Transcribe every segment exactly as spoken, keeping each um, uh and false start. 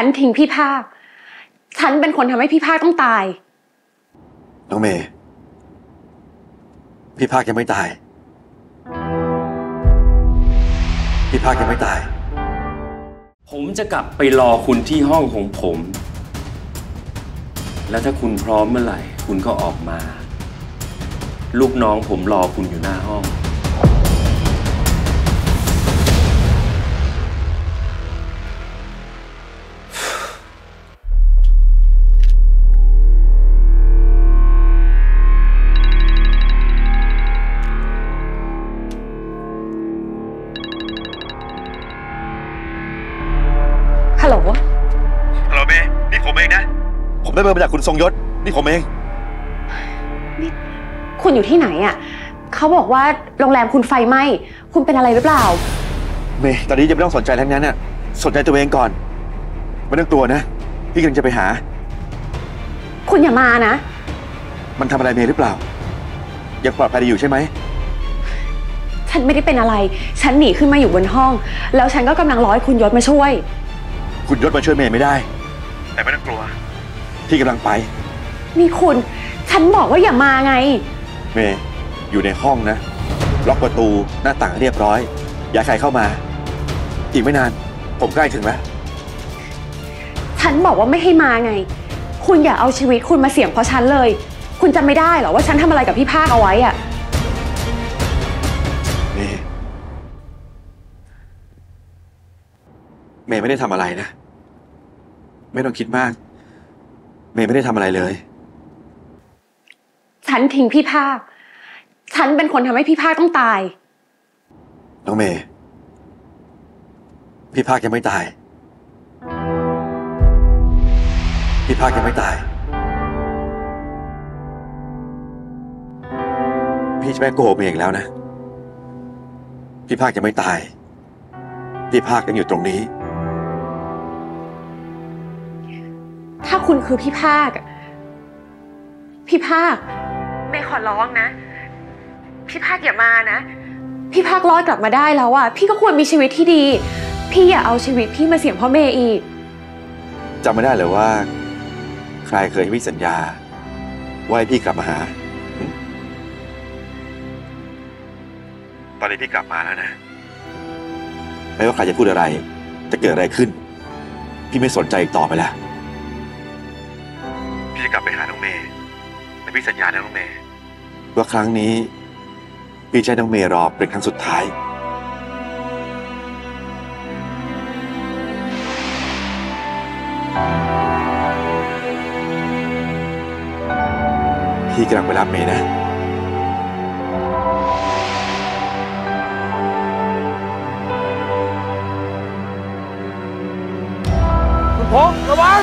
ฉันทิ้งพี่ภาคฉันเป็นคนทำให้พี่ภาคต้องตายน้องเมย์พี่ภาคยังไม่ตายพี่ภาคยังไม่ตายผมจะกลับไปรอคุณที่ห้องของผมแล้วถ้าคุณพร้อมเมื่อไหร่คุณก็ออกมาลูกน้องผมรอคุณอยู่หน้าห้องฮัลโหลฮัลโหลเมย์นี่ผมเองนะผมได้เบอร์มาจากคุณทรงยศนี่ผมเองนี่คุณอยู่ที่ไหนอ่ะเขาบอกว่าโรงแรมคุณไฟไหม้คุณเป็นอะไรหรือเปล่าเมย์ตอนนี้ยังไม่ต้องสนใจทั้งนั้นน่ะสนใจตัวเองก่อนไม่ต้องกลัวนะพี่กำลังจะไปหาคุณอย่ามานะมันทำอะไรเมย์หรือเปล่ายังปลอดภัยอยู่ใช่ไหมฉันไม่ได้เป็นอะไรฉันหนีขึ้นมาอยู่บนห้องแล้วฉันก็กำลังรอให้คุณยศมาช่วยคุณยศมาช่วยเมย์ไม่ได้แต่ไม่ต้องกลัวที่กำลังไปนี่คุณฉันบอกว่าอย่ามาไงเมย์อยู่ในห้องนะล็อกประตูหน้าต่างเรียบร้อยอย่าใครเข้ามาอีกไม่นานผมใกล้ถึงแล้วฉันบอกว่าไม่ให้มาไงคุณอย่าเอาชีวิตคุณมาเสี่ยงเพราะฉันเลยคุณจำไม่ได้หรอว่าฉันทำอะไรกับพี่ภาคเอาไว้อะเมย์เมย์ไม่ได้ทำอะไรนะไม่ต้องคิดมากเมย์ไม่ได้ทำอะไรเลยฉันทิ้งพี่ภาคฉันเป็นคนทำให้พี่ภาคต้องตายน้องเมย์พี่ภาคยังไม่ตายพี่ภาคยังไม่ตายพี่จะไม่โกหกเมย์อีกแล้วนะพี่ภาคยังไม่ตายพี่ภาคยังอยู่ตรงนี้ถ้าคุณคือพี่ภาคพี่ภาคเมย์ขอร้องนะพี่ภาคอย่ามานะพี่ภาครอดกลับมาได้แล้วอ่ะพี่ก็ควรมีชีวิตที่ดีพี่อย่าเอาชีวิตพี่มาเสี่ยงเพราะเมย์อีกจำไม่ได้เลยว่าใครเคยให้สัญญาว่าให้พี่กลับมาหาตอนนี้พี่กลับมาแล้วนะไม่ว่าใครจะพูดอะไรจะเกิดอะไรขึ้นพี่ไม่สนใจอีกต่อไปแล้วพี่จะกลับไปหาน้องเมย์แต่พี่สัญญานะน้องเมย์ว่าครั้งนี้พี่จะให้น้องเมย์รอเป็นครั้งสุดท้ายพี่กำลังไปรับเมย์นะคุณพงษ์ระวัง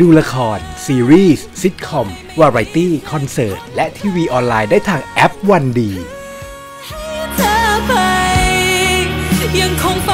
ดูละครซีรีส์ซิทคอมวาไรตี้คอนเสิร์ตและทีวีออนไลน์ได้ทางแอปวันดี